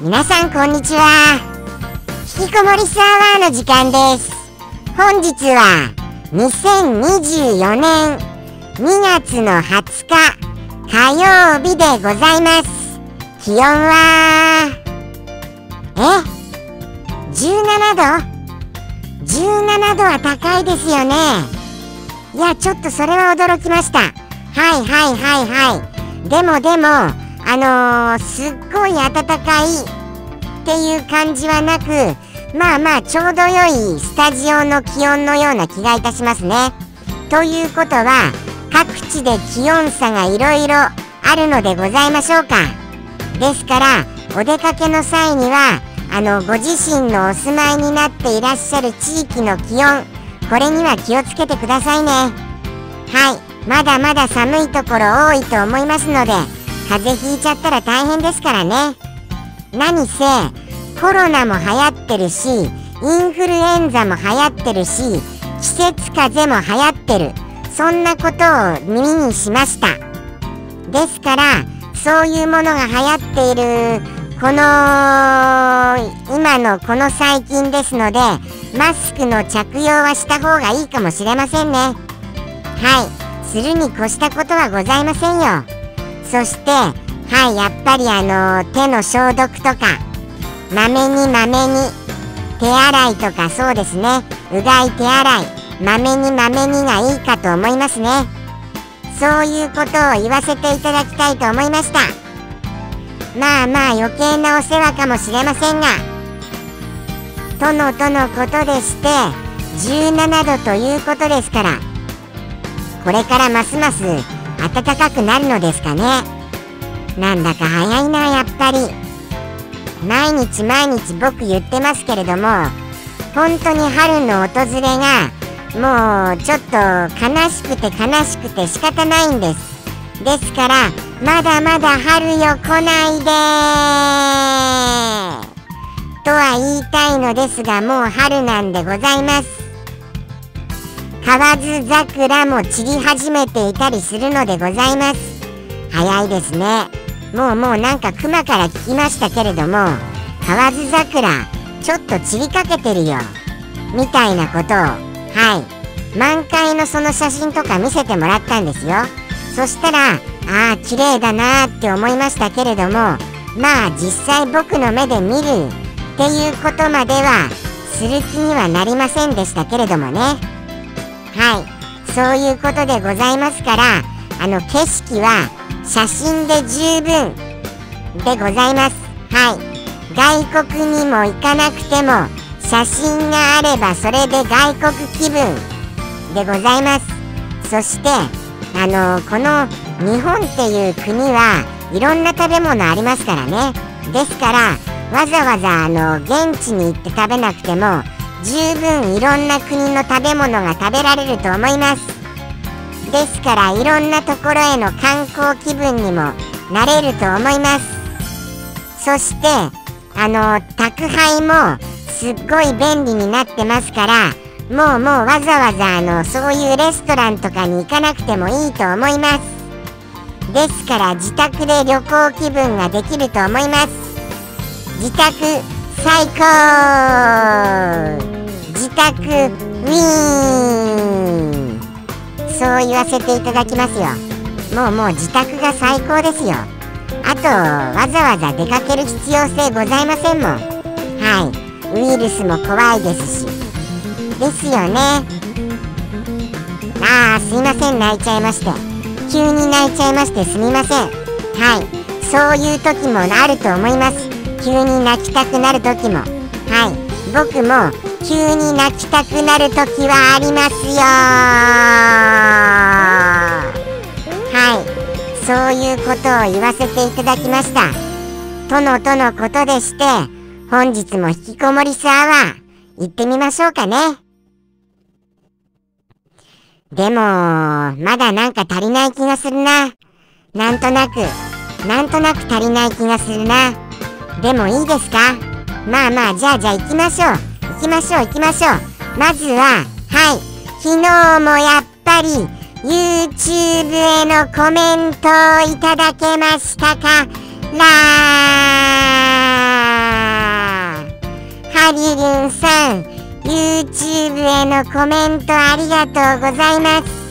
皆さんこんにちは。引きこもりスアワーの時間です。本日は2024年2月の20日火曜日でございます。気温は17度。17度は高いですよね。いや、ちょっとそれは驚きました。でもすっごい暖かいっていう感じはなく、まあちょうど良いスタジオの気温のような気がいたしますね。ということは各地で気温差がいろいろあるのでございましょうか。ですからお出かけの際にはご自身のお住まいになっていらっしゃる地域の気温、これには気をつけてくださいね。まだまだ寒いところ多いと思いますので、風邪ひいちゃったら大変ですからね。何せコロナも流行ってるし、インフルエンザも流行ってるし、季節風邪も流行ってる、そんなことを耳にしました。ですからそういうものが流行っている今のこの最近ですので、マスクの着用はした方がいいかもしれませんね。するに越したことはございませんよ。そして、やっぱり手の消毒とか、まめに、手洗いとか、そうですね、うがい手洗い、まめにがいいかと思いますね。そういうことを言わせていただきたいと思いました。まあ余計なお世話かもしれませんが、とのことでして、17度ということですから、これからますます暖かくなるのですかね。なんだか早いな、やっぱり。毎日僕言ってますけれども、本当に春の訪れがもうちょっと悲しくて仕方ないんです。ですからまだまだ春よ来ないでとは言いたいのですが、もう春なんでございます。河津桜も散り始めていたりするのでございます。早いですね。もうなんか熊から聞きましたけれども、河津桜ちょっと散りかけてるよみたいなことを、満開のその写真とか見せてもらったんですよ。そしたら綺麗だなって思いましたけれども、実際僕の目で見るっていうことまではする気にはなりませんでしたけれどもね。そういうことでございますから、景色は写真で十分でございます。外国にも行かなくても写真があればそれで外国気分でございます。そしてこの日本っていう国はいろんな食べ物ありますからね。ですからわざわざ現地に行って食べなくても十分いろんな国の食べ物が食べられると思います。ですからいろんなところへの観光気分にもなれると思います。そして宅配もすっごい便利になってますから、もうわざわざそういうレストランとかに行かなくてもいいと思います。ですから自宅で旅行気分ができると思います。自宅最高！自宅ウィーン！そう言わせていただきますよ。もう自宅が最高ですよ。あとわざわざ出かける必要性ございませんもん。ウイルスも怖いですし。ですよね。すいません、泣いちゃいまして。急に泣いちゃいましてすみません。そういう時もあると思います。急に泣きたくなるときも、僕も急に泣きたくなるときはありますよ。そういうことを言わせていただきました。とのことでして、本日も引きこもりスアワー行ってみましょうかね。でもまだなんか足りない気がするな。なんとなく足りない気がするな。でもいいですか？じゃあ行きましょう。まずは昨日もやっぱり YouTube へのコメントをいただけましたからありりゅうさん、 YouTube へのコメントありがとうございます。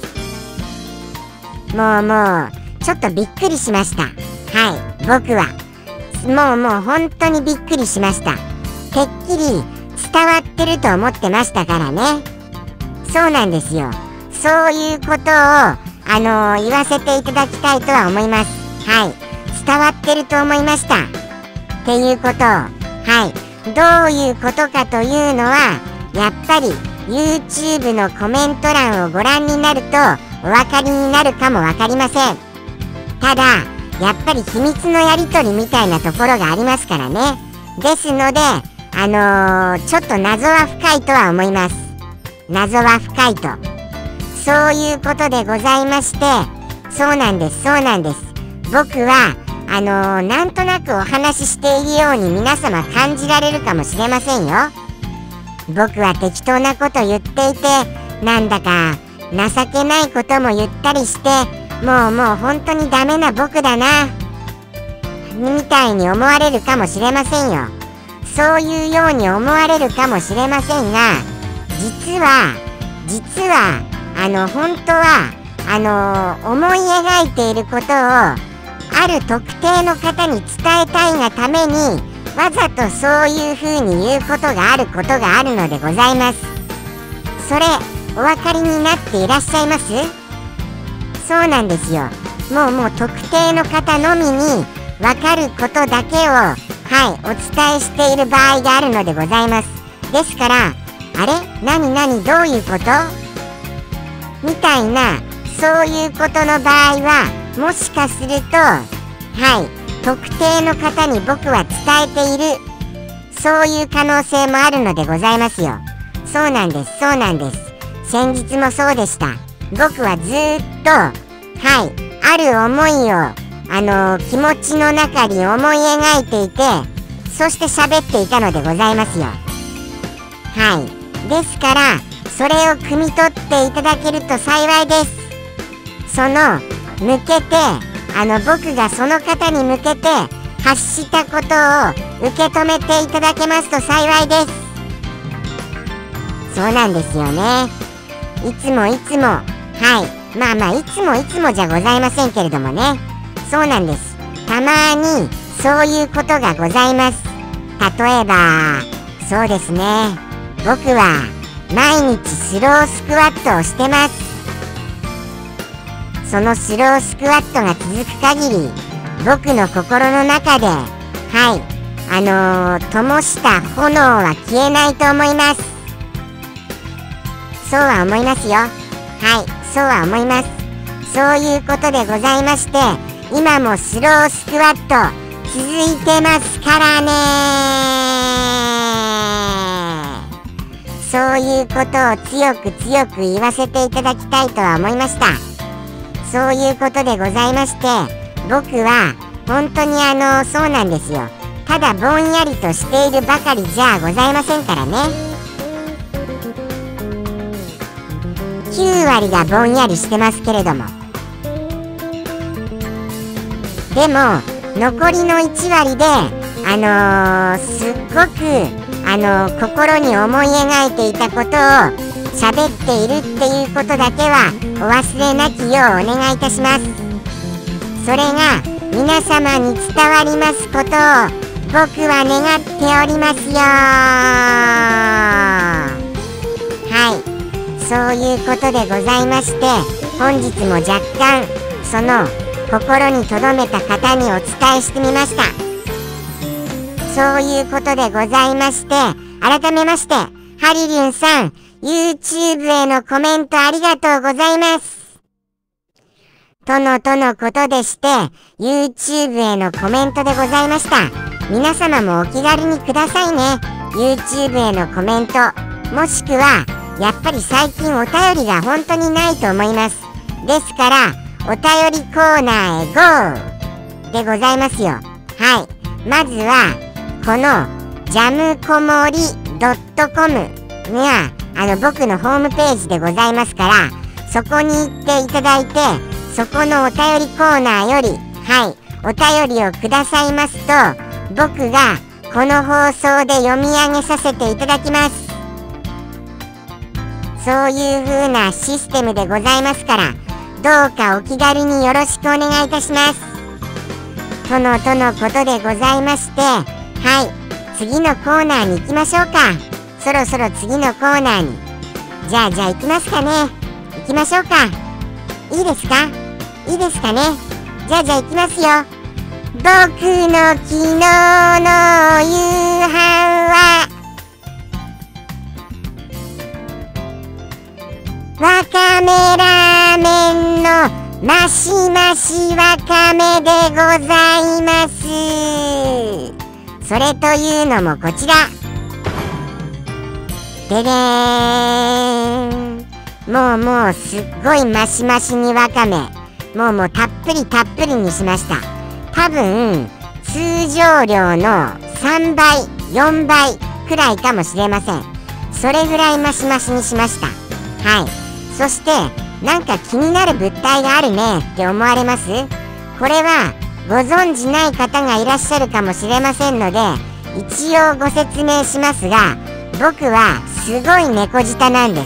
もうちょっとびっくりしました。はい、僕はもう本当にびっくりしました。てっきり伝わってると思ってましたからね。そうなんですよ。そういうことを言わせていただきたいとは思います。はい、伝わってると思いましたっていうことを、はい、どういうことかというのは、やっぱり YouTube のコメント欄をご覧になるとお分かりになるかも分かりません。ただやっぱり秘密のやり取りみたいなところがありますからね。ですのでちょっと謎は深いとは思います。謎は深いと、そういうことでございまして、そうなんです、そうなんです。僕はなんとなくお話ししているように皆様感じられるかもしれませんよ。僕は適当なこと言っていて、なんだか情けないことも言ったりして、もう本当にダメな僕だなみたいに思われるかもしれませんよ。そういうように思われるかもしれませんが、実は本当は思い描いていることをある特定の方に伝えたいがために、わざとそういう風に言うことがあるのでございます。それお分かりになっていらっしゃいます？そうなんですよ。もう特定の方のみに分かることだけを、はい、お伝えしている場合があるのでございます。ですから、あれ、何どういうことみたいな、そういうことの場合はもしかすると、はい、特定の方に僕は伝えている、そういう可能性もあるのでございますよ。そうなんです、そうなんです。先日もそうでした。僕はずーっと、はい、ある思いを気持ちの中に思い描いていて、そして喋っていたのでございますよ。はい、ですからそれを汲み取っていただけると幸いです。その向けて僕がその方に向けて発したことを受け止めていただけますと幸いです。そうなんですよね。いつもはい、まあいつもじゃございませんけれどもね。そうなんです。たまにそういうことがございます。例えばそうですね、僕は毎日スロースクワットをしてます。そのスロースクワットが続く限り、僕の心の中で、はい、灯した炎は消えないと思います。そうは思いますよ。はい、そうは思います。そういうことでございまして、今もスロースクワット続いてますからねー。そういうことを強く強く言わせていただきたいとは思いました。そういうことでございまして、僕は本当にそうなんですよ。ただぼんやりとしているばかりじゃございませんからね。9割がぼんやりしてますけれども、でも残りの1割ですっごく心に思い描いていたことを喋っているっていうことだけはお忘れなきようお願いいたします。それが皆様に伝わりますことを僕は願っておりますよ。はい、そういうことでございまして、本日も若干その心に留めた方にお伝えしてみました。そういうことでございまして、改めましてはりりゅんさん、YouTube へのコメントありがとうございます。とのことでして、YouTube へのコメントでございました。皆様もお気軽にくださいね。YouTube へのコメント。もしくは、やっぱり最近お便りが本当にないと思います。ですから、お便りコーナーへ GO! でございますよ。はい。まずは、この、jamkomori.com には、僕のホームページでございますから、そこに行っていただいて、そこのお便りコーナーより、はい、お便りをくださいますと、僕がこの放送で読み上げさせていただきます。そういう風なシステムでございますから、どうかお気軽によろしくお願いいたします。とのことでございまして、はい、次のコーナーに行きましょうか。そろそろ次のコーナーに。じゃあ行きますかね。行きましょうか。いいですか？いいですかね。じゃあ行きますよ。僕の昨日の夕飯はわかめラーメンのマシマシわかめでございます。それというのもこちらででーん、もうすっごいマシマシにわかめ、もうたっぷりにしました。多分通常量の3倍4倍くらいかもしれません。それぐらいマシマシにしました。はい。そして、なんか気になる物体があるねって思われます？これはご存じない方がいらっしゃるかもしれませんので、一応ご説明しますが、僕はすごい猫舌なんです。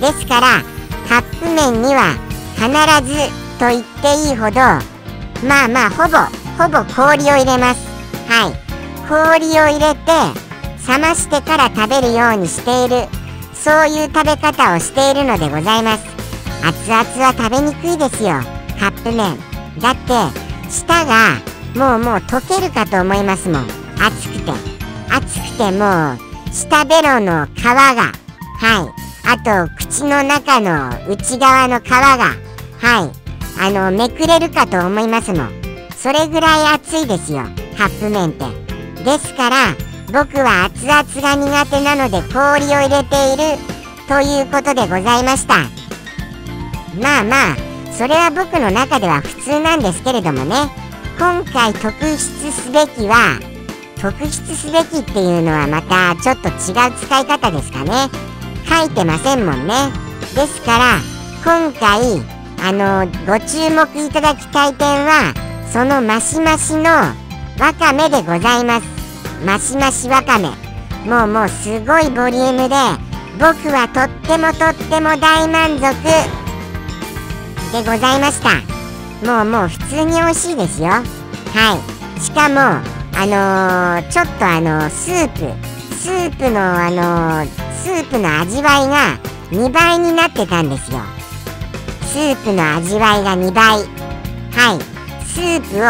ですから、カップ麺には必ずと言っていいほど、まあほぼ氷を入れます。はい。氷を入れて、冷ましてから食べるようにしている。そういう食べ方をしているのでございます。熱々は食べにくいですよ、カップ麺。だって舌がもう溶けるかと思いますもん。熱くてもう舌ベロの皮が、あと口の中の内側の皮が、めくれるかと思いますもん。それぐらい熱いですよ、カップ麺って。ですから僕は熱々が苦手なので氷を入れているということでございました。まあそれは僕の中では普通なんですけれどもね。今回特筆すべきっていうのはまたちょっと違う使い方ですかね。書いてませんもんね。ですから今回ご注目いただきたい点はそのマシマシのわかめでございます。マシマシわかめ、もうすごいボリュームで僕はとっても大満足でございました。もう普通に美味しいですよ。はい。しかもちょっとスープの味わいが2倍になってたんですよ。スープの味わいが2倍、スープを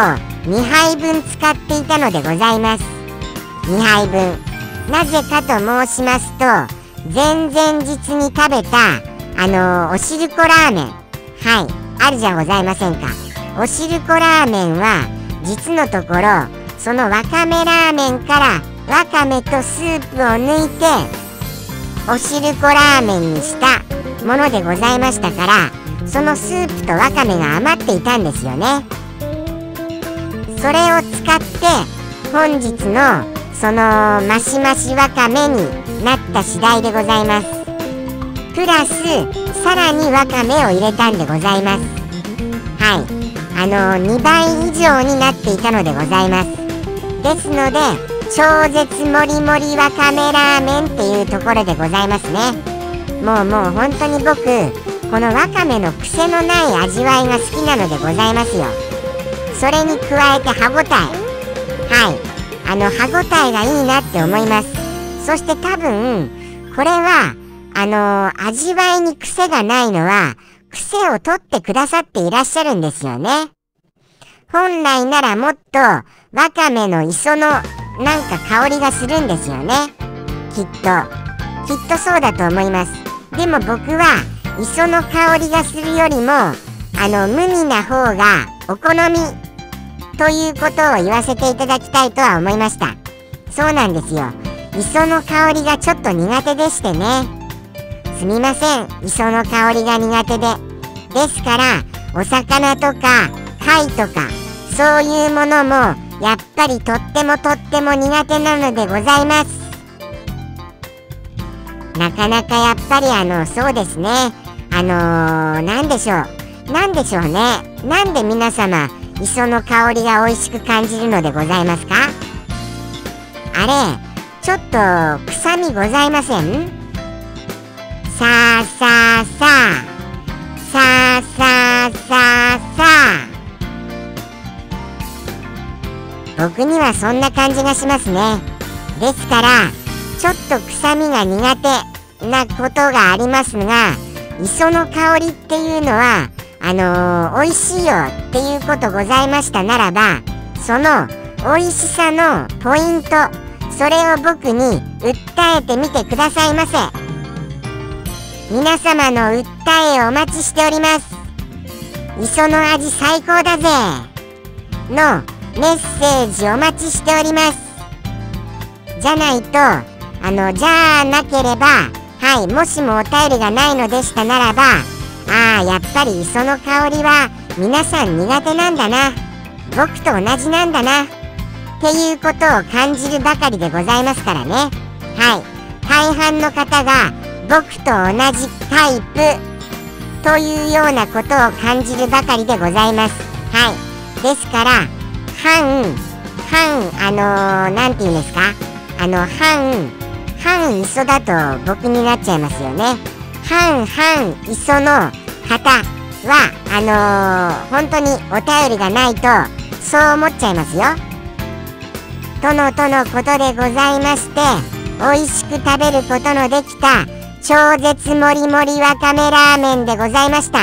2杯分使っていたのでございます。2杯分。なぜかと申しますと、前々日に食べたおしるこラーメン、あるじゃございませんか。おしるこラーメンは実のところそのわかめラーメンからわかめとスープを抜いておしるこラーメンにしたものでございましたから、そのスープとわかめが余っていたんですよね。それを使って本日のそのマシマシわかめになった次第でございます。プラスさらにわかめを入れたんでございます。2倍以上になっていたのでございます。ですので超絶もりもりわかめラーメンっていうところでございますね。もう本当に僕このわかめの癖のない味わいが好きなのでございますよ。それに加えて歯ごたえ、歯ごたえがいいなって思います。そして多分これは味わいに癖がないのは癖を取ってくださっていらっしゃるんですよね。本来ならもっとわかめの磯のなんか香りがするんですよね。きっとそうだと思います。でも僕は磯の香りがするよりも無味な方がお好みということを言わせていただきたいとは思いました。そうなんですよ。磯の香りがちょっと苦手でしてね。すみません。磯の香りが苦手で。ですから、お魚とか貝とか、そういうものもやっぱりとっても苦手なのでございます。なかなかやっぱりそうですね。なんでしょうね。なんで皆様、磯の香りが美味しく感じるのでございますか？あれ、ちょっと臭みございません？さあさあさあさあさあさあさあ。僕にはそんな感じがしますね。ですからちょっと臭みが苦手なことがありますが、磯の香りっていうのは美味しいよっていうことございましたならば、その美味しさのポイント、それを僕に訴えてみてくださいませ。皆様の訴えをお待ちしております。磯の味最高だぜのメッセージお待ちしております。じゃないとじゃなければ、はい、もしもお便りがないのでしたならば、ああやっぱり磯の香りは皆さん苦手なんだな、僕と同じなんだなっていうことを感じるばかりでございますからね。はい、大半の方が僕と同じタイプというようなことを感じるばかりでございます。はい、ですからなんていうんですか、半磯だと僕になっちゃいますよね。半磯の方は本当にお便りがないとそう思っちゃいますよ。とのことでございまして、美味しく食べることのできた超絶もりもりわかめラーメンでございました。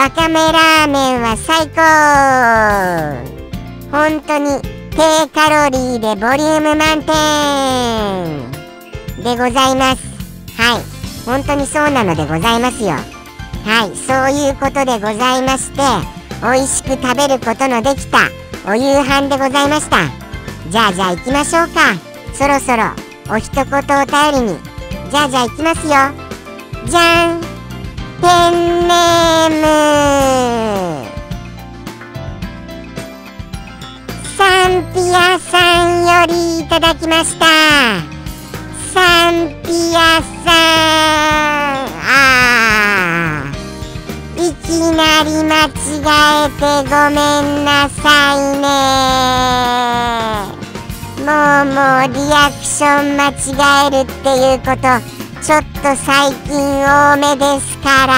わかめラーメンは最高、本当に低カロリーでボリューム満点でございます。はい、本当にそうなのでございますよ。はい、そういうことでございまして、美味しく食べることのできたお夕飯でございました。じゃあ行きましょうか。そろそろお一言を頼りにじゃあ行きますよ。じゃん、ペンネームサンピアさんよりいただきました。サンピアさん、いきなり間違えてごめんなさいね。もうリアクション間違えるっていうことちょっと最近多めですから。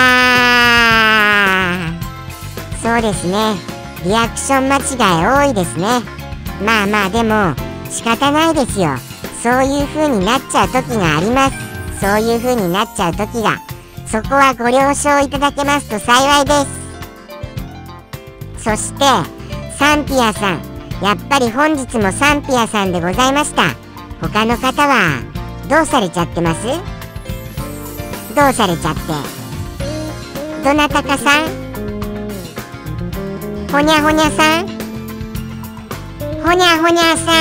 そうですね、リアクション間違い多いですね。まあでも仕方ないですよ。そういう風になっちゃう時があります。そういう風になっちゃう時が、そこはご了承いただけますと幸いです。そしてサンピアさん、やっぱり本日もサンピアさんでございました。他の方はどうされちゃってます？どうされちゃって、どなたかさん、ほにゃほにゃさん、ほにゃほにゃさ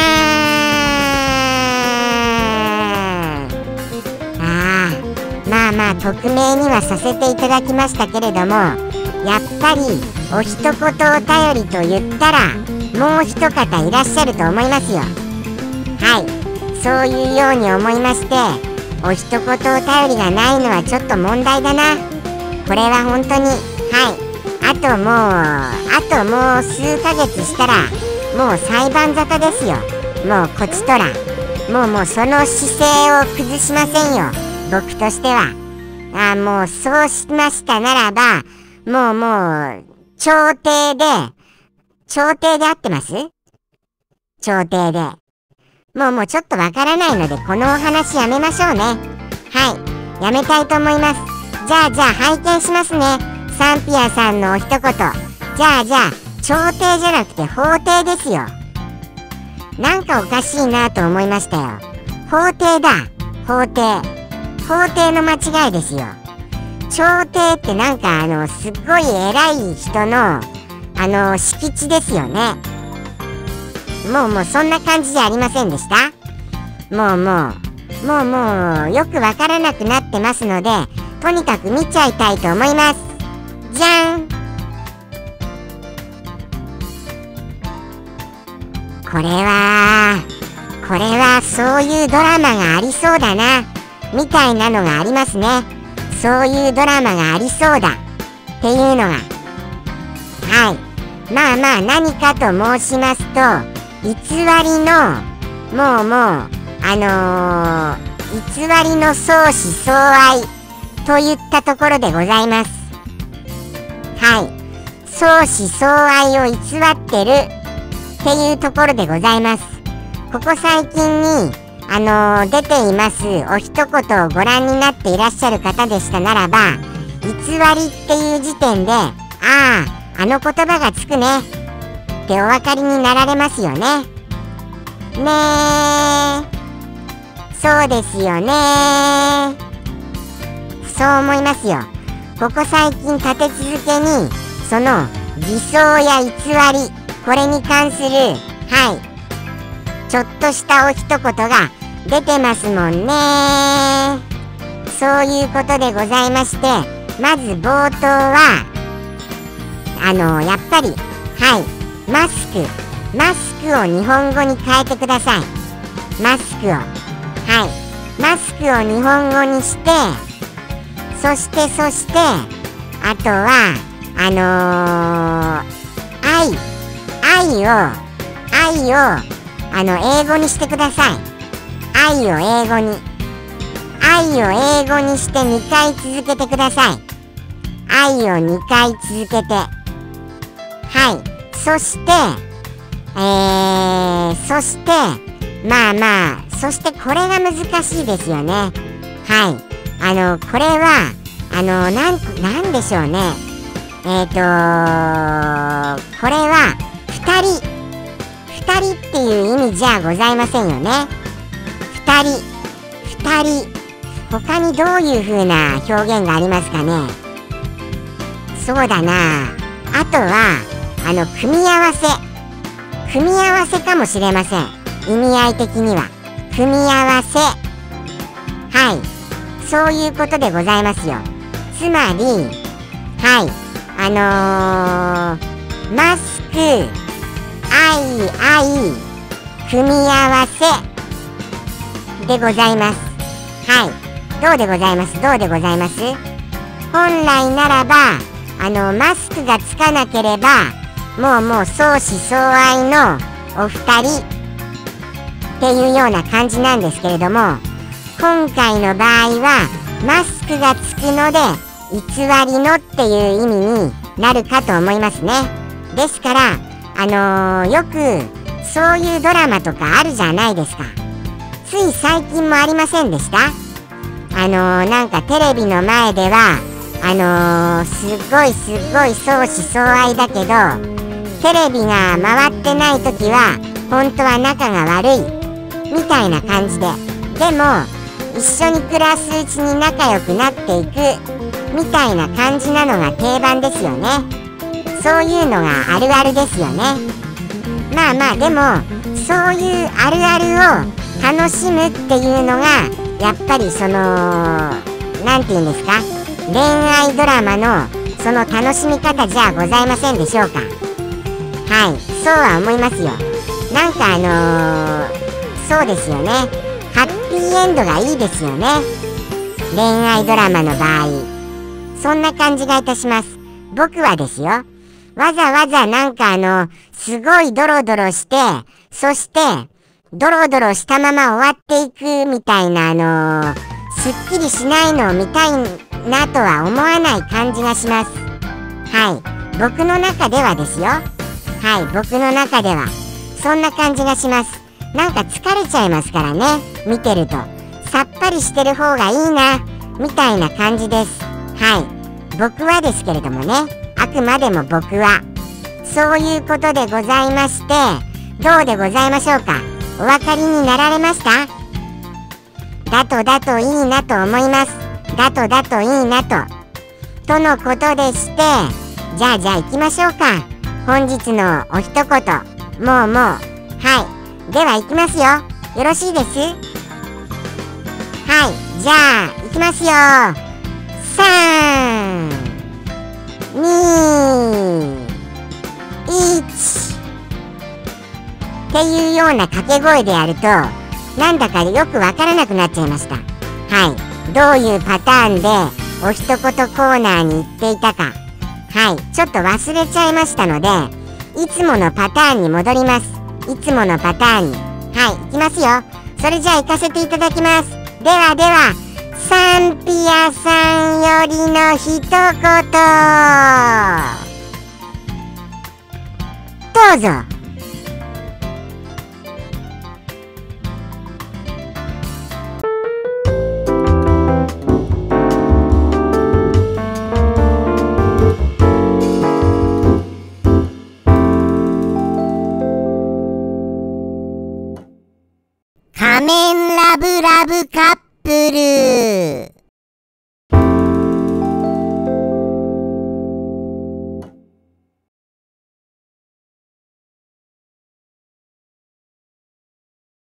ん、まあ匿名にはさせていただきましたけれども、やっぱりお一言お便りと言ったらもう一方いらっしゃると思いますよ。はい、そういうように思いまして、お一言お便りがないのはちょっと問題だな。これは本当に、はい、あともう数ヶ月したらもう裁判沙汰ですよ。もうこちとら、もうその姿勢を崩しませんよ、僕としては。もうそうしましたならば、もう調停で合ってます？調停で。もうちょっとわからないので、このお話やめましょうね。はい、やめたいと思います。じゃあ拝見しますね。サンピアさんのお一言。じゃあ調停じゃなくて法廷ですよ。なんかおかしいなと思いましたよ。法廷だ、法廷。法廷の間違いですよ。調停ってなんかすっごい偉い人の敷地ですよね。もうそんな感じじゃありませんでした？もうよくわからなくなってますので、とにかく見ちゃいたいと思います。じゃん、これはそういうドラマがありそうだなみたいなのがありますね。そういうドラマがありそうだっていうのが、はい、まあ何かと申しますと、偽りのもう偽りの相思相愛といったところでございます。はい、相思相愛を偽ってるっていうところでございます。ここ最近に出ていますお一言をご覧になっていらっしゃる方でしたならば、偽りっていう時点で、ああ、あの言葉がつくねってお分かりになられますよね。ねえ、そうですよね。そう思いますよ。ここ最近立て続けにその偽装や偽り、これに関するちょっとしたお一言が出てますもんね。そういうことでございまして、まず冒頭はやっぱりマスクを日本語に変えてください。マスクを日本語にして、そしてあとは愛を英語にしてください。愛を英語にして2回続けてください。愛を2回続けて、そしてこれが難しいですよね。これはなんでしょうね。これは2人っていう意味じゃございませんよね。2人、他にどういう風な表現がありますかね。そうだな、あとは組み合わせかもしれません。意味合い的には組み合わせ、そういうことでございますよ。つまりマスク、愛、組み合わせでございます。どうでございます。本来ならばマスクがつかなければもう相思相愛のお二人っていうような感じなんですけれども、今回の場合はマスクがつくので偽りのっていう意味になるかと思いますね。ですからよくそういうドラマとかあるじゃないですか。つい最近もありませんでした？なんかテレビの前ではすっごい相思相愛だけど、テレビが回ってない時は本当は仲が悪いみたいな感じで、でも一緒に暮らすうちに仲良くなっていくみたいな感じなのが定番ですよね。そういうのがあるあるですよね。でもそういうあるあるを楽しむっていうのがやっぱりなんていうんですか、恋愛ドラマのその楽しみ方じゃございませんでしょうか。そうは思いますよ。なんかそうですよね。ハッピーエンドがいいですよね、恋愛ドラマの場合。そんな感じがいたします。僕はですよ、わざわざなんかすごいドロドロして、そしてドロドロしたまま終わっていくみたいなすっきりしないのを見たいなとは思わない感じがします。僕の中ではですよ。僕の中ではそんな感じがします。なんか疲れちゃいますからね、見てると。さっぱりしてる方がいいなみたいな感じです。僕はですけれどもね、あくまでも僕は。そういうことでございまして、どうでございましょうか。お分かりになられました？だといいなと思います。だといいなとのことでして、じゃあ行きましょうか。本日のお一言、では行きますよ。よろしいです？じゃあ行きますよ。3、2、1っていうような掛け声でやると、なんだかよくわからなくなっちゃいました。どういうパターンでお一言コーナーに行っていたか、ちょっと忘れちゃいましたので、いつものパターンに戻ります。いつものパターンに。いきますよ。それじゃあ行かせていただきます。ではでは、サンピアさんよりの一言、どうぞ。仮面ラブラブカップル。